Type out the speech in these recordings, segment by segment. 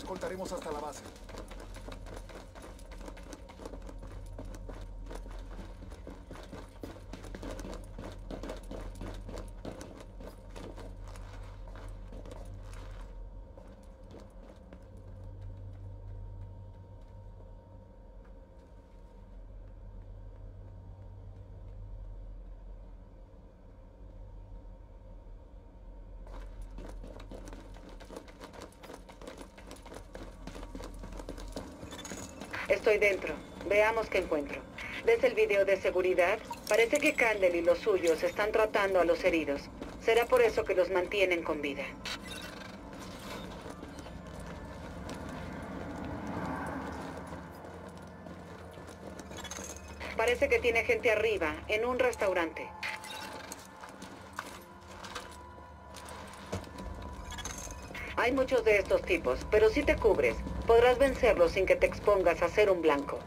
escoltaremos hasta la base. Estoy dentro. Veamos qué encuentro. ¿Ves el video de seguridad? Parece que Candela y los suyos están tratando a los heridos. Será por eso que los mantienen con vida. Parece que tiene gente arriba, en un restaurante. Hay muchos de estos tipos, pero si te cubres, podrás vencerlos sin que te expongas a ser un blanco.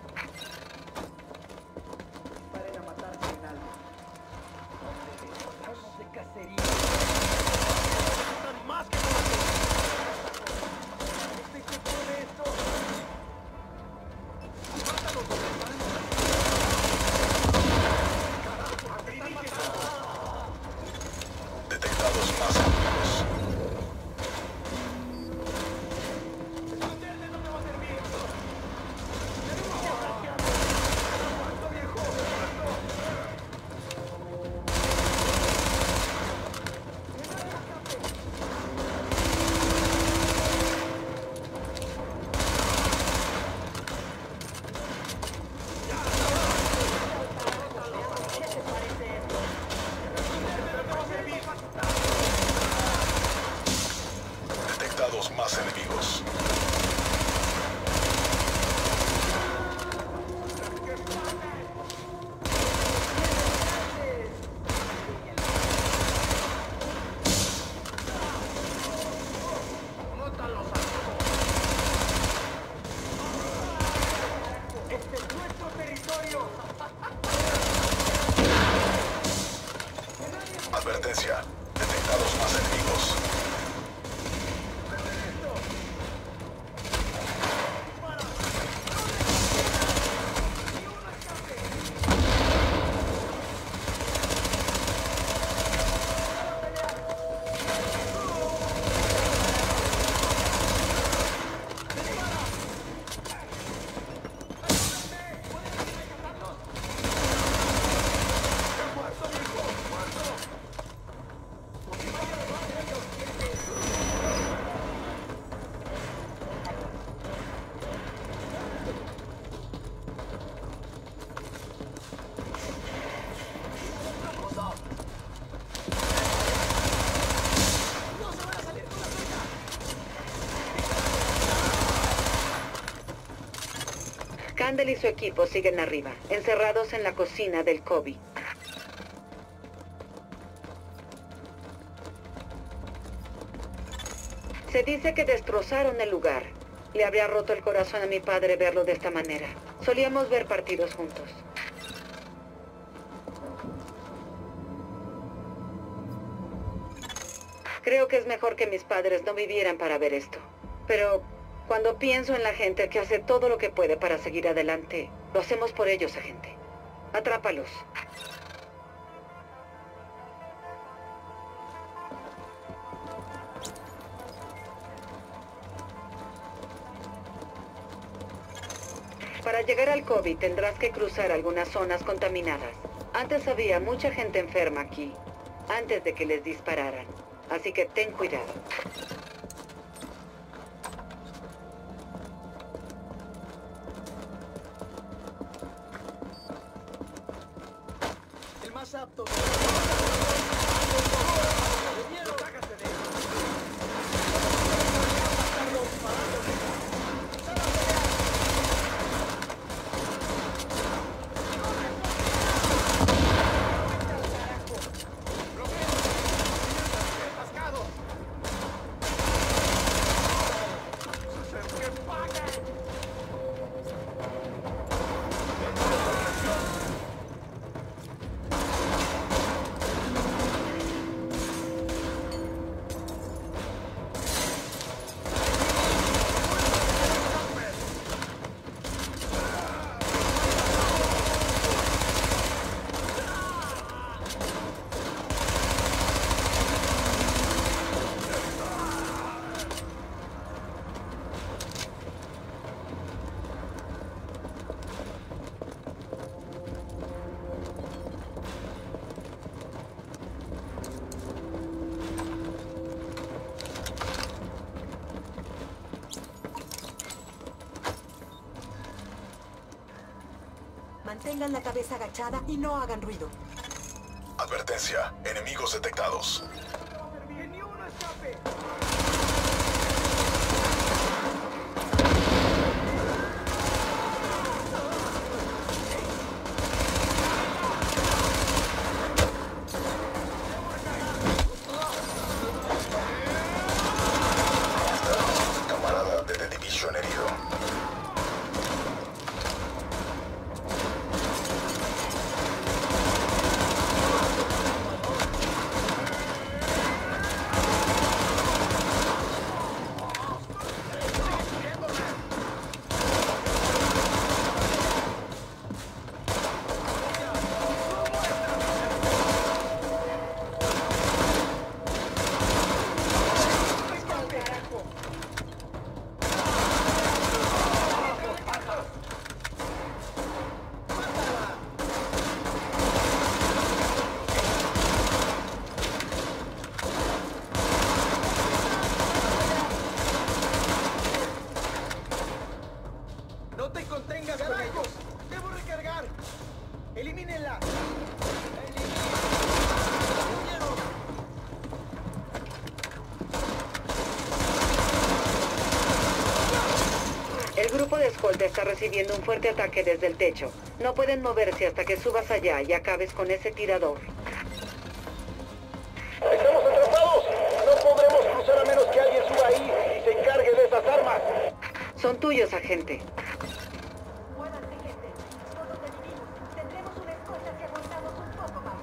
Candela y su equipo siguen arriba, encerrados en la cocina del Koby. Se dice que destrozaron el lugar. Le habría roto el corazón a mi padre verlo de esta manera. Solíamos ver partidos juntos. Creo que es mejor que mis padres no vivieran para ver esto. Pero cuando pienso en la gente que hace todo lo que puede para seguir adelante, lo hacemos por ellos, agente. Atrápalos. Para llegar al Koby tendrás que cruzar algunas zonas contaminadas. Antes había mucha gente enferma aquí, antes de que les dispararan. Así que ten cuidado. Apto. Mantengan la cabeza agachada y no hagan ruido. Advertencia, enemigos detectados. ¡Que ni uno escape! Escolta está recibiendo un fuerte ataque desde el techo. No pueden moverse hasta que subas allá y acabes con ese tirador. ¡Estamos atrapados! ¡No podremos cruzar a menos que alguien suba ahí y se encargue de esas armas! Son tuyos, agente. Muévanse, gente. Todos decidimos. Tendremos una escolta si aguantamos un poco más.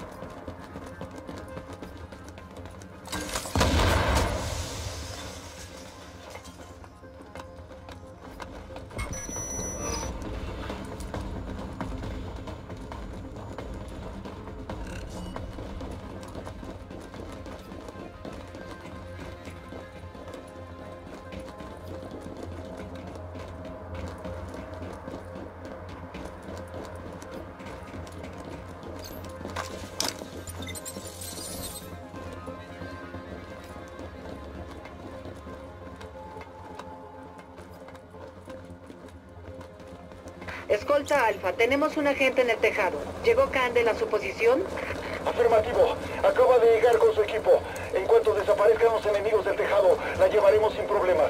Escolta Alfa, tenemos un agente en el tejado. ¿Llegó Candela a su posición? Afirmativo. Acaba de llegar con su equipo. En cuanto desaparezcan los enemigos del tejado, la llevaremos sin problemas.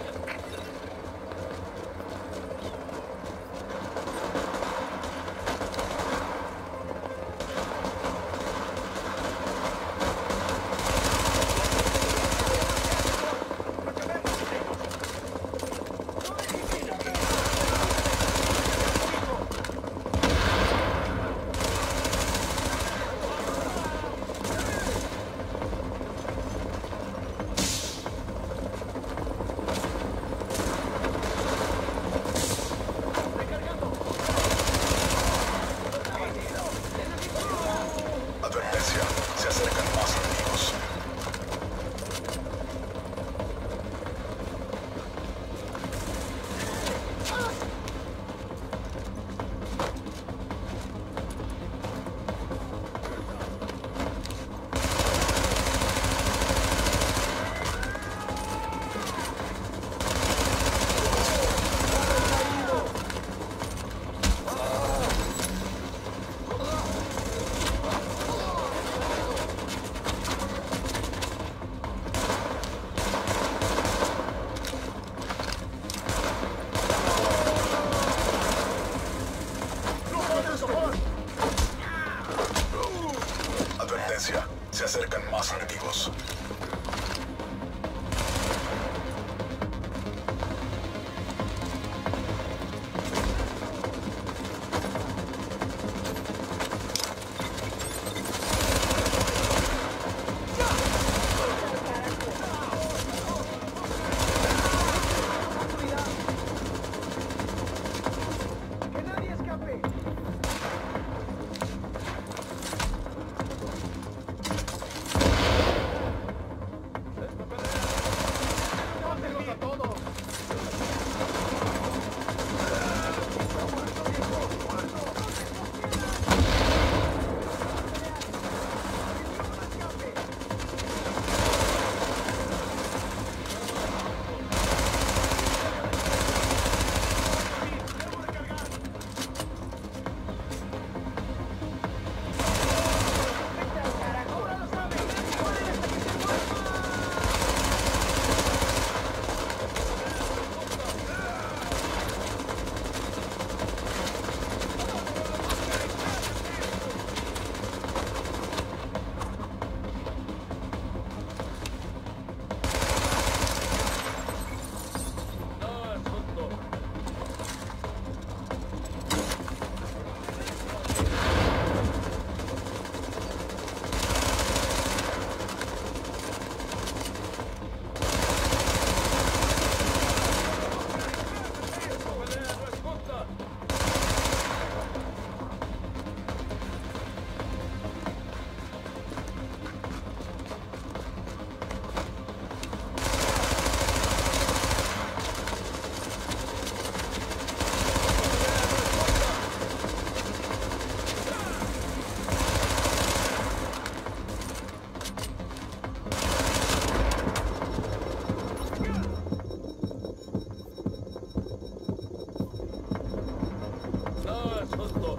mundo.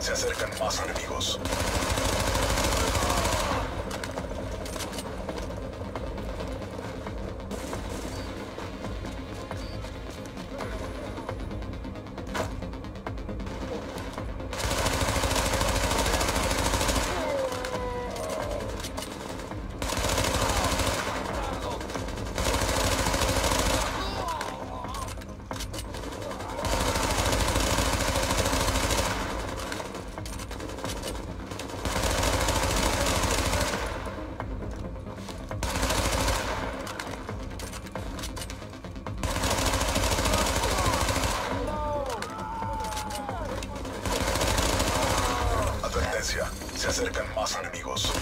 Se acercan más enemigos. Se acercan más enemigos.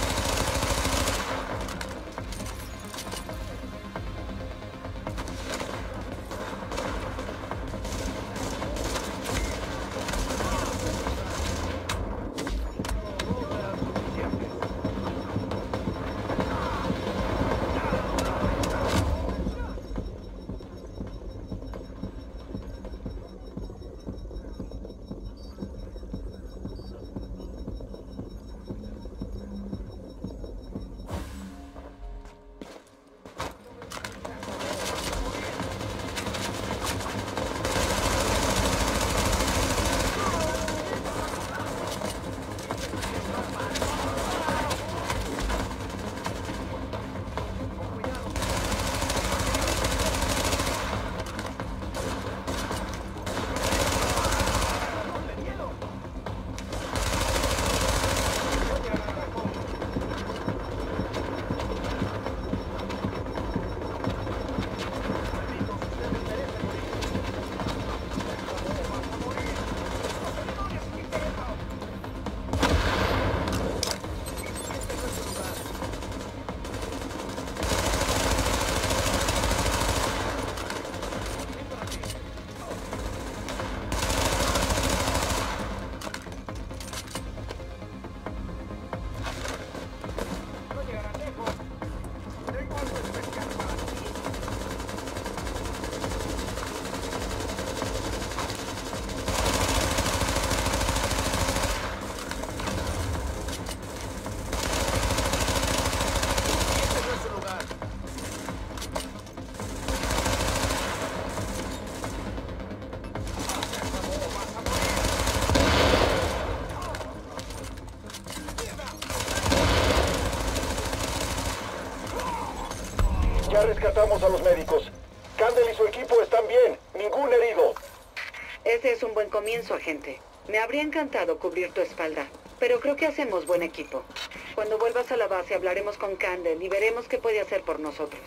Contactamos a los médicos. Candela y su equipo están bien. Ningún herido. Ese es un buen comienzo, agente. Me habría encantado cubrir tu espalda, pero creo que hacemos buen equipo. Cuando vuelvas a la base hablaremos con Candela y veremos qué puede hacer por nosotros.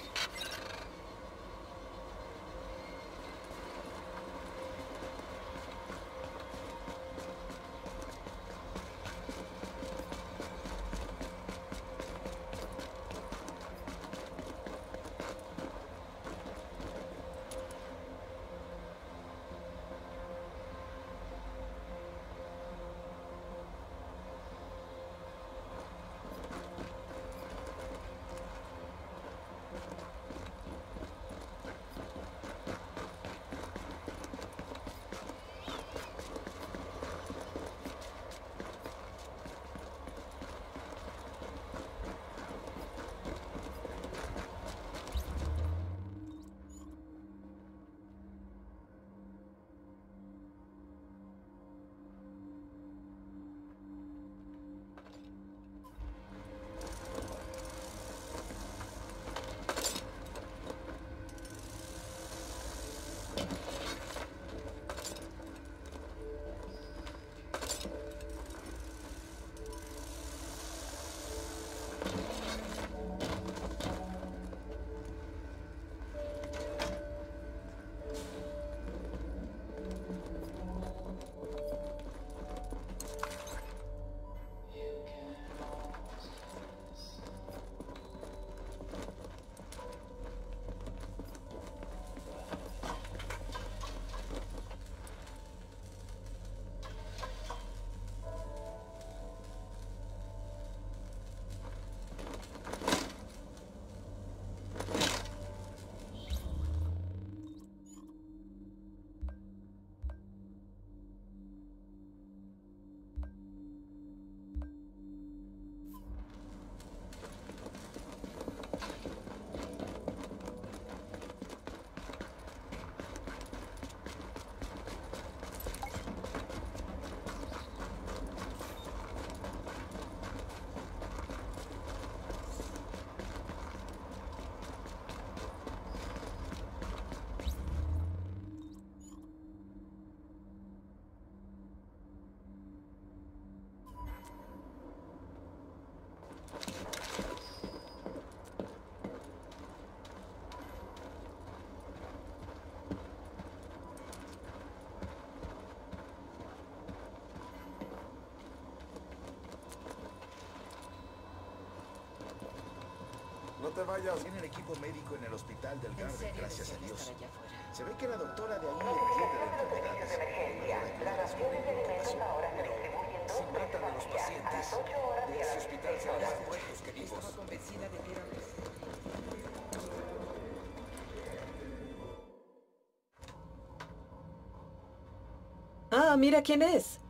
No te vayas. Tiene el equipo médico en el hospital del Garde, gracias a Dios. Se ve que la doctora de ahí entiende de enfermedades. La ración de alimentos ahora se distribuye en 2 veces a los pacientes. De ese hospital se van más muertos que vivos. Estaba convencida de que era... Ah, mira quién es.